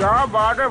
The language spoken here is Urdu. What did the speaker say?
کیا بات ہے.